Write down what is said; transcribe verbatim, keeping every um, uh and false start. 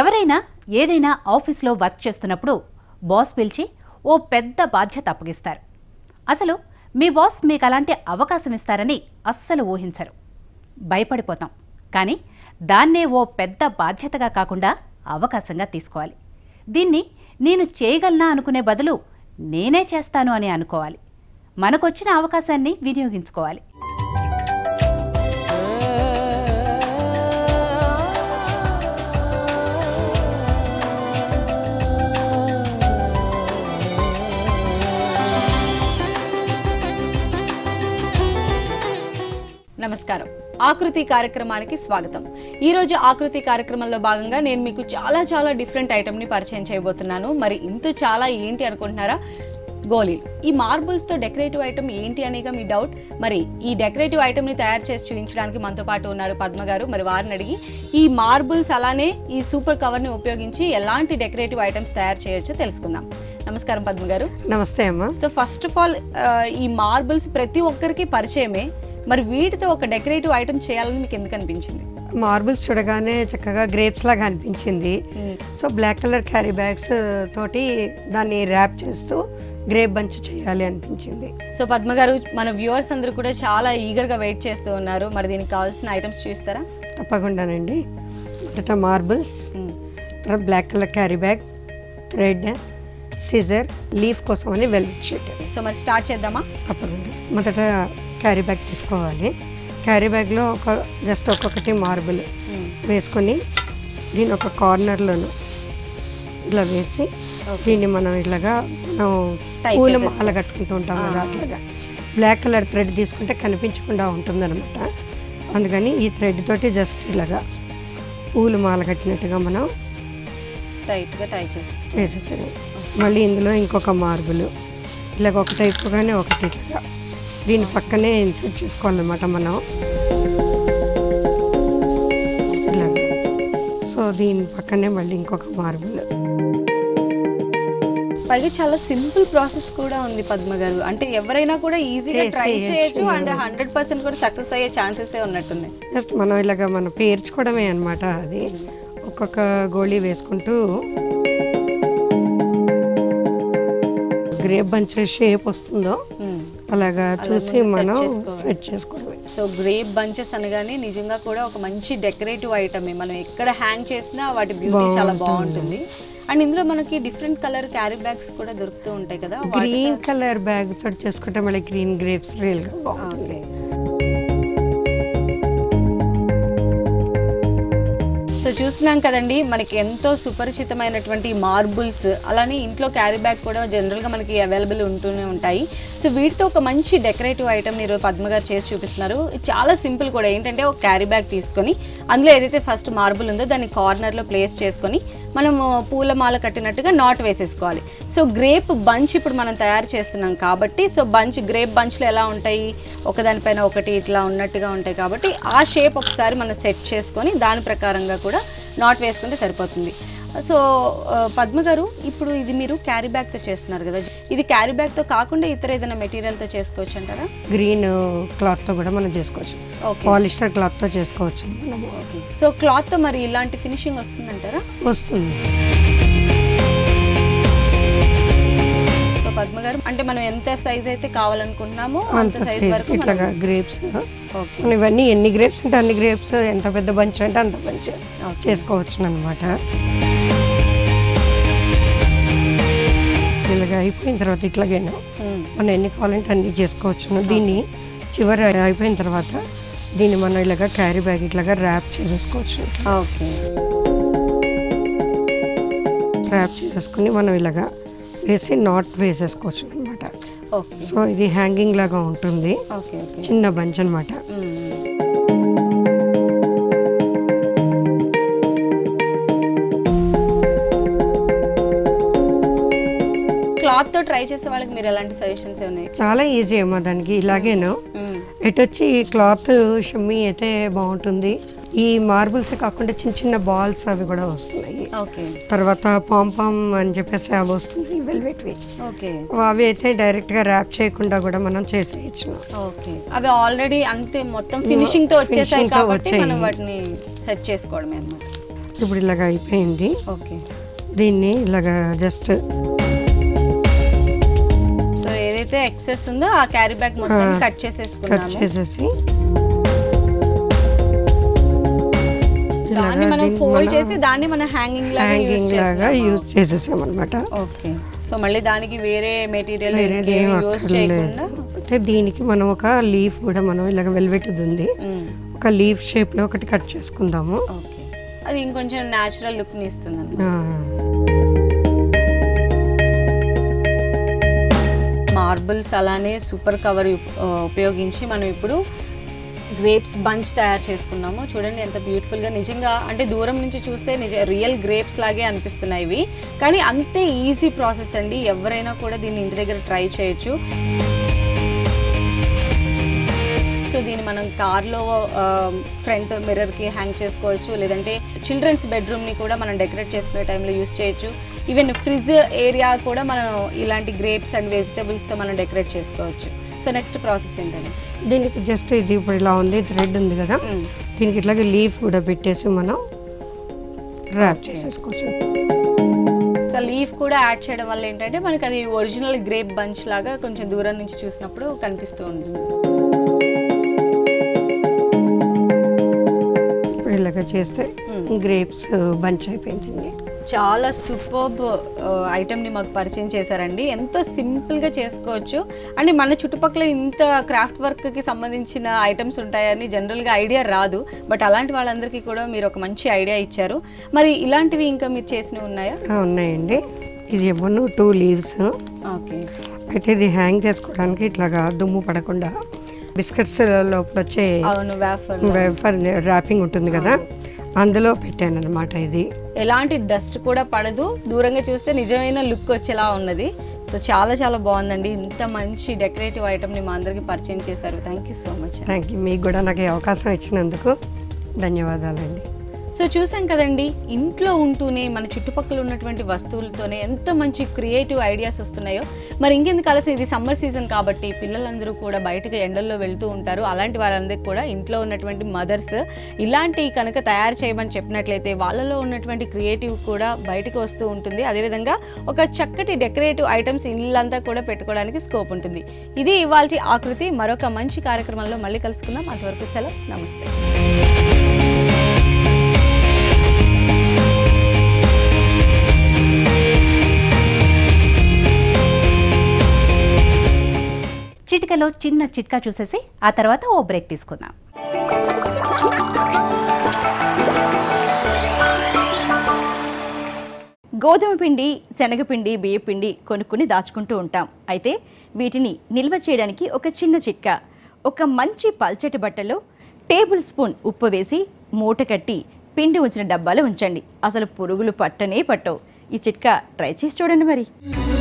ఎవరైనా ఏదైనా ఆఫీస్లో వర్క్ చేస్తున్నప్పుడు బాస్ పిలిచి ఓ పెద్ద బాధ్యత అప్పగిస్తారు. అసలు మీ బాస్ మీకు అలాంటి అవకాశం ఇస్తారని అస్సలు ఊహించరు, భయపడిపోతాం. కానీ దాన్నే ఓ పెద్ద బాధ్యతగా కాకుండా అవకాశంగా తీసుకోవాలి. దీన్ని నేను చేయగలనా అనుకునే బదులు నేనే చేస్తాను అని అనుకోవాలి. మనకొచ్చిన అవకాశాన్ని వినియోగించుకోవాలి. నమస్కారం, ఆకృతి కార్యక్రమానికి స్వాగతం. ఈ రోజు ఆకృతి కార్యక్రమంలో భాగంగా నేను మీకు చాలా చాలా డిఫరెంట్ ఐటమ్ని పరిచయం చేయబోతున్నాను. మరి ఇంత చాలా ఏంటి అనుకుంటున్నారా? గోళీలు. ఈ మార్బుల్స్తో డెకరేటివ్ ఐటమ్ ఏంటి అనేగా మీ డౌట్. మరి ఈ డెకరేటివ్ ఐటమ్ని తయారు చేసి చూపించడానికి మనతో పాటు ఉన్నారు పద్మ గారు. మరి వారిని అడిగి ఈ మార్బుల్స్ అలానే ఈ సూపర్ కవర్ని ఉపయోగించి ఎలాంటి డెకరేటివ్ ఐటమ్స్ తయారు చేయొచ్చో తెలుసుకుందాం. నమస్కారం పద్మ గారు. నమస్తే అమ్మా. సో ఫస్ట్ ఆఫ్ ఆల్ ఈ మార్బుల్స్ ప్రతి ఒక్కరికి పరిచయమే, మరి వీటితో ఒక డెకరేటివ్ ఐటమ్ చేయాలని మీకు ఎందుకు అనిపించింది? మార్బుల్స్ చూడగానే చక్కగా గ్రేప్స్ లాగా అనిపించింది. So black colour carry bags తోటి దాన్ని ర్యాప్ చేస్తూ గ్రేప్ బంచ్ చేయాలి అనిపించింది. సో పద్మ గారు, మన వ్యూవర్స్ అందరూ కూడా చాలా ఈగర్గా వెయిట్ చేస్తూ ఉన్నారు. మరి దీనికి కావాల్సిన ఐటమ్స్ చూస్తారా? తప్పకుండానండి. మొదట మార్బుల్స్, తర్వాత black colour carry bag, thread, scissor, leaf కోసం అని వెల్వెట్ షీట్. సో మరి స్టార్ట్ చేద్దామా? తప్పకుండా. మొదట క్యారీ బ్యాగ్ తీసుకోవాలి. క్యారీ బ్యాగ్లో ఒక జస్ట్ ఒక్కొక్కటి మార్బుల్ వేసుకొని దీని ఒక కార్నర్లోను ఇలా వేసి దీన్ని మనం ఇలాగా మనం పూల మాల కట్టుకుంటూ ఉంటాం కదా, అట్లాగా బ్లాక్ కలర్ థ్రెడ్ తీసుకుంటే కనిపించకుండా ఉంటుందన్నమాట. అందుకని ఈ థ్రెడ్ తోటి జస్ట్ ఇలాగా పూల మాల కట్టినట్టుగా మనం టైట్గా టై చేసి చేసేసాము. మళ్ళీ ఇందులో ఇంకొక మార్బుల్ ఇలాగ ఒక టైపుగానే ఒకటి ఇట్లాగా దీని పక్కనే ఇన్సర్ట్ చేసుకోవాలన్నమాట మనం ఇలా. సో దీని పక్కనే మళ్ళీ ఇంకొక మార్బుల్. పైగా చాలా సింపుల్ ప్రాసెస్ కూడా ఉంది పద్మ గారు, అంటే ఎవరైనా కూడా ఈజీగా ట్రై చేయొచ్చు అండ్ హండ్రెడ్ పర్సెంట్ కూడా సక్సెస్ అయ్యే ఛాన్సెస్ ఉన్నట్టుంది. జస్ట్ మనం ఇలాగ మనం పేర్చుకోవడమే అనమాట. అది ఒక్కొక్క గోళీ వేసుకుంటూ గ్రేప్ బంచ్ షేప్ వస్తుందో అలాగా చూసి మనం సెట్ చేసుకోవాలి. సో గ్రేప్ బంచెస్ అనగానే నిజంగా కూడా ఒక మంచి డెకరేటివ్ ఐటమే. మనం ఎక్కడ హ్యాంగ్ చేసినా వాటి బ్యూటీ చాలా బాగుంటుంది. అండ్ ఇందులో మనకి డిఫరెంట్ కలర్ క్యారీ బ్యాగ్స్ కూడా దొరుకుతూ ఉంటాయి కదా. గ్రీన్ కలర్ బ్యాగ్ తోటి చేసుకుంటే మళ్ళీ గ్రీన్ గ్రేప్స్ రియల్గా బాగుంటుంది. సో చూస్తున్నాం కదండి, మనకి ఎంతో సుపరిచితమైనటువంటి మార్బుల్స్ అలానే ఇంట్లో క్యారీ బ్యాగ్ కూడా జనరల్గా మనకి అవైలబుల్ ఉంటూనే ఉంటాయి. సో వీటితో ఒక మంచి డెకరేటివ్ ఐటమ్ ఈరోజు పద్మ గారు చేసి చూపిస్తున్నారు. చాలా సింపుల్ కూడా. ఏంటంటే ఒక క్యారీ బ్యాగ్ తీసుకొని అందులో ఏదైతే ఫస్ట్ మార్బుల్ ఉందో దాన్ని కార్నర్లో ప్లేస్ చేసుకొని మనం పూలమాల కట్టినట్టుగా నాట్ వేసేసుకోవాలి. సో గ్రేప్ బంచ్ ఇప్పుడు మనం తయారు చేస్తున్నాం కాబట్టి, సో బంచ్ గ్రేప్ బంచ్లు ఎలా ఉంటాయి, ఒకదానిపైన ఒకటి ఇట్లా ఉన్నట్టుగా ఉంటాయి కాబట్టి ఆ షేప్ ఒకసారి మనం సెట్ చేసుకొని దాని ప్రకారంగా కూడా నాట్ వేసుకుంటే సరిపోతుంది. సో పద్మ గారు, ఇప్పుడు ఇది మీరు క్యారీ బ్యాగ్తో చేస్తున్నారు కదా, ఇది క్యారీ బ్యాగ్తో కాకుండా ఇతర ఏదైనా మెటీరియల్తో చేసుకోవచ్చు అంటారా? గ్రీన్ క్లాత్తో కూడా మనం చేసుకోవచ్చు, పాలిస్టర్ క్లాత్తో చేసుకోవచ్చు. ఓకే. సో క్లాత్తో మరి ఇలాంటి ఫినిషింగ్ వస్తుందంటారా? వస్తుంది. సో పద్మ గారు, అంటే మనం ఎంత సైజ్ అయితే కావాలనుకుంటున్నామో అంత సైజ్ వరకు ఇట్లాగా గ్రేప్స్, ఇవన్నీ ఎన్ని గ్రేప్స్ అంటే అన్ని గ్రేప్స్, ఎంత పెద్ద బంచ్ అంటే అంత బంచ్ చేసుకోవచ్చు అనమాట. ఇలాగ అయిపోయిన తర్వాత ఇట్లాగైనా మనం ఎన్ని కావాలంటే అన్ని చేసుకోవచ్చు. దీన్ని చివరి అయిపోయిన తర్వాత దీన్ని మనం ఇలాగ క్యారీ బ్యాగ్ ఇట్లాగా ర్యాప్ చేసేసుకోవచ్చు. ఓకే. ర్యాప్ చేసేసుకుని మనం ఇలాగా వేసి నాట్ వేసేసుకోవచ్చు అనమాట. సో ఇది హ్యాంగింగ్ లాగా ఉంటుంది, చిన్న బంచ్ అనమాట. క్లాత్తో ట్రై చేసే వాళ్ళకి మీరు ఎలాంటి సజెషన్స్ ఉన్నాయి? చాలా ఈజీ అమ్మా. దానికి ఇలాగేను ఎటు వచ్చి క్లాత్ షమ్మి అయితే బాగుంటుంది. ఈ మార్బుల్స్ కాకుండా చిన్న చిన్న బాల్స్ అవి కూడా వస్తున్నాయి. తర్వాత పాంపామ్ అని చెప్పేసి అవి వస్తున్నాయి వెల్వెట్వి. అవి అయితే డైరెక్ట్ గా ర్యాప్ చేయకుండా కూడా మనం చేసేయచ్చు. అవి ఆల్రెడీ అంతే మొత్తం ఫినిషింగ్ తో వచ్చేసాయి కాబట్టి మనం వాటిని సెట్ చేసుకోవడమే అన్నమాట. ఇప్పుడు ఇలాగ అయిపోయింది. ఓకే, దీన్ని ఇలాగ జస్ట్ సో ఏదైతే ఎక్సెస్ ఉందో ఆ క్యారీ బ్యాగ్ మొత్తం కట్ చేసేసుకున్నాము. కట్ చేసేసి దాన్ని మనం ఫోల్డ్ చేసి దాన్ని మనం హ్యాంగింగ్ లాగా యూస్ చేస్తాం. యూస్ చేసేసాం అన్నమాట. ఓకే, సో మళ్ళీ దానికి వేరే మెటీరియల్ ఏం యూస్ చేయకుండా అంటే దీనికి మనం ఒక లీఫ్ కూడా మనం ఇలాగ వెల్వెట్ది ఉంది, ఒక లీఫ్ షేప్ లో ఒకటి కట్ చేసుకుందాము. ఓకే, అది ఇంకొంచెం నేచురల్ లుక్ ని ఇస్తుంది అన్నమాట. మార్బుల్స్ అలానే సూపర్ కవర్ ఉపయోగించి మనం ఇప్పుడు గ్రేప్స్ బంచ్ తయారు చేసుకున్నాము. చూడండి ఎంత బ్యూటిఫుల్గా, నిజంగా అంటే దూరం నుంచి చూస్తే నిజ రియల్ గ్రేప్స్ లాగే అనిపిస్తున్నాయి ఇవి, కానీ అంతే ఈజీ ప్రాసెస్ అండి. ఎవరైనా కూడా దీన్ని ఇంటి దగ్గర ట్రై చేయొచ్చు. సో దీన్ని మనం కార్లో ఫ్రంట్ మిర్రర్కి హ్యాంగ్ చేసుకోవచ్చు, లేదంటే చిల్డ్రన్స్ బెడ్రూమ్ని కూడా మనం డెకరేట్ చేసుకునే టైంలో యూస్ చేయొచ్చు. ఈవెన్ ఫ్రిడ్జ్ ఏరియా కూడా మనం ఇలాంటి గ్రేప్స్ అండ్ వెజిటబుల్స్తో మనం డెకరేట్ చేసుకోవచ్చు. సో నెక్స్ట్ ప్రాసెస్ ఏంటంటే దీనికి జస్ట్ ఇది ఇప్పుడు ఇలా ఉంది, థ్రెడ్ ఉంది కదా, దీనికి ఇట్లాగే లీఫ్ కూడా పెట్టేసి మనం ర్యాప్ చేసేసుకోవచ్చు. సో లీఫ్ కూడా యాడ్ చేయడం వల్ల ఏంటంటే మనకి అది ఒరిజినల్ గ్రేప్ బంచ్ లాగా కొంచెం దూరం నుంచి చూసినప్పుడు కనిపిస్తూ ఉంటుంది. ఇప్పుడు ఇలాగ చేస్తే గ్రేప్స్ బంచ్ అయిపోయింది. చాలా సూపర్బ్ ఐటెంని మాకు పరిచయం చేశారండి. ఎంతో సింపుల్గా చేసుకోవచ్చు అండి. మన చుట్టుపక్కల ఇంత క్రాఫ్ట్ వర్క్కి సంబంధించిన ఐటమ్స్ ఉంటాయని జనరల్గా ఐడియా రాదు, బట్ అలాంటి వాళ్ళందరికీ కూడా మీరు ఒక మంచి ఐడియా ఇచ్చారు. మరి ఇలాంటివి ఇంకా మీరు చేసినవి ఉన్నాయా? ఉన్నాయండి. ఇది ఏమో టూ లీవ్స్. ఓకే, అయితే ఇది హ్యాంగ్ చేసుకోవడానికి ఇట్లాగా దుమ్ము పడకుండా బిస్కెట్స్ లోపల వచ్చే వేఫర్ ర్యాపింగ్ ఉంటుంది కదా, అందులో పెట్టాను అనమాట. ఇది ఎలాంటి డస్ట్ కూడా పడదు, దూరంగా చూస్తే నిజమైన లుక్ వచ్చేలా ఉన్నది. సో చాలా చాలా బాగుందండి. ఇంత మంచి డెకరేటివ్ ఐటమ్ని మా అందరికీ పరిచయం చేశారు. Thank you so much. Thank you, మీకు కూడా నాకు అవకాశం ఇచ్చినందుకు ధన్యవాదాలండి. సో చూసాం కదండి, ఇంట్లో ఉంటూనే మన చుట్టుపక్కల ఉన్నటువంటి వస్తువులతోనే ఎంత మంచి క్రియేటివ్ ఐడియాస్ వస్తున్నాయో. మరి ఇంకెందుకు ఆలస్యం, ఇది సమ్మర్ సీజన్ కాబట్టి పిల్లలందరూ కూడా బయటకు ఎండల్లో వెళ్తూ ఉంటారు. అలాంటి వాళ్ళందరికీ కూడా ఇంట్లో ఉన్నటువంటి మదర్స్ ఇలాంటి కనుక తయారు చేయమని చెప్పినట్లయితే వాళ్ళలో ఉన్నటువంటి క్రియేటివ్ కూడా బయటకు వస్తూ ఉంటుంది. అదేవిధంగా ఒక చక్కటి డెకరేటివ్ ఐటమ్స్ ఇళ్ళంతా కూడా పెట్టుకోవడానికి స్కోప్ ఉంటుంది. ఇది ఇవాల్టి ఆకృతి. మరొక మంచి కార్యక్రమంలో మళ్ళీ కలుసుకుందాం. అంతవరకు సెలవు. నమస్తే. చిటికలో చిన్న చిట్కా చూసేసి ఆ తర్వాత ఓ బ్రేక్ తీసుకుందాం. గోధుమ పిండి, శనగపిండి, బియ్యపిండి కొనుక్కుని దాచుకుంటూ ఉంటాం. అయితే వీటిని నిల్వ చేయడానికి ఒక చిన్న చిట్కా. ఒక మంచి పల్చటి బట్టలో టేబుల్ స్పూన్ ఉప్పు వేసి మూట కట్టి పిండి ఉంచిన డబ్బాలో ఉంచండి. అసలు పురుగులు పట్టనే పట్టవు. ఈ చిట్కా ట్రై చేసి చూడండి మరి.